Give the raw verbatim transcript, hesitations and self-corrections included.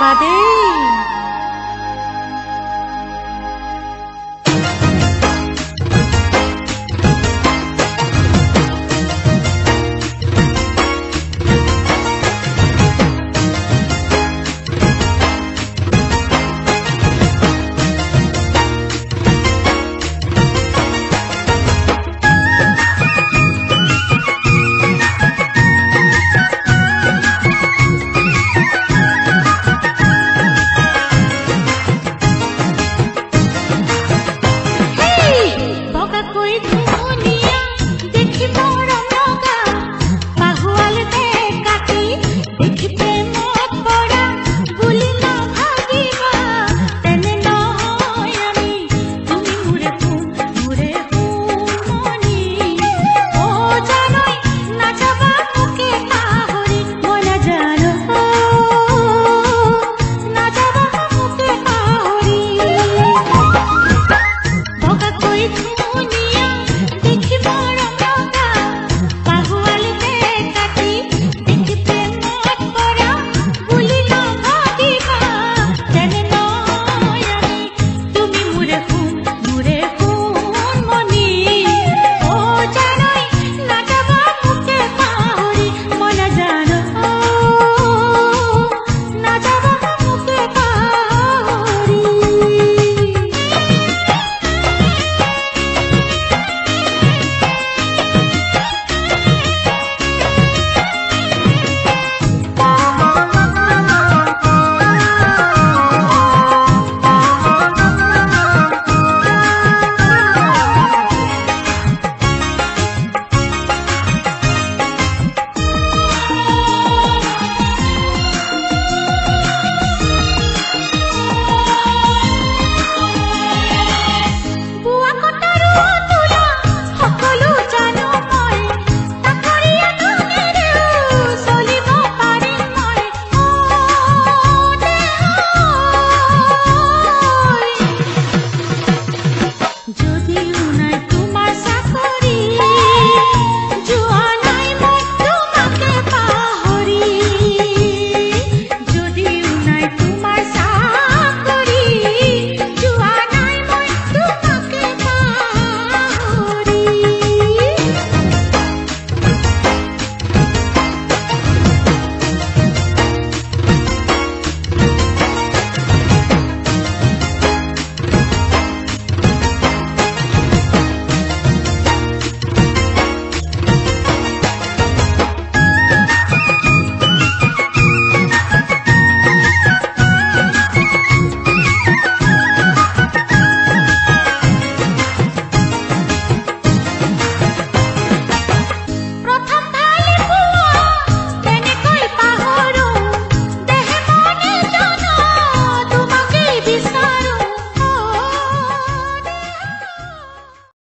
बादे कोई